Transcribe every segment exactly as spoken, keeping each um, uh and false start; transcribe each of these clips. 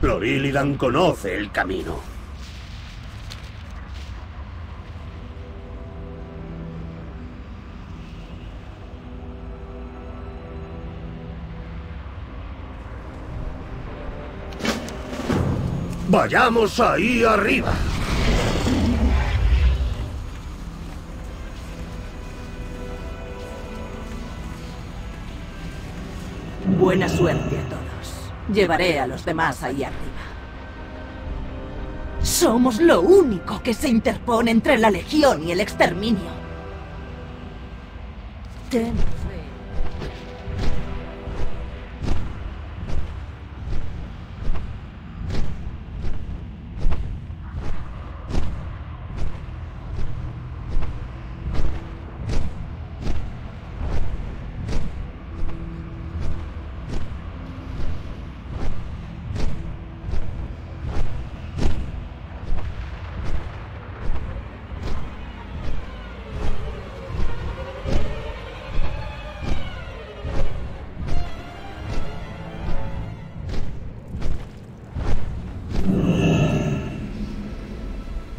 Pero Illidan conoce el camino. ¡Vayamos ahí arriba! Buena suerte a todos. Llevaré a los demás ahí arriba. Somos lo único que se interpone entre la Legión y el exterminio. Ten fe.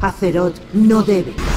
Azeroth no debe.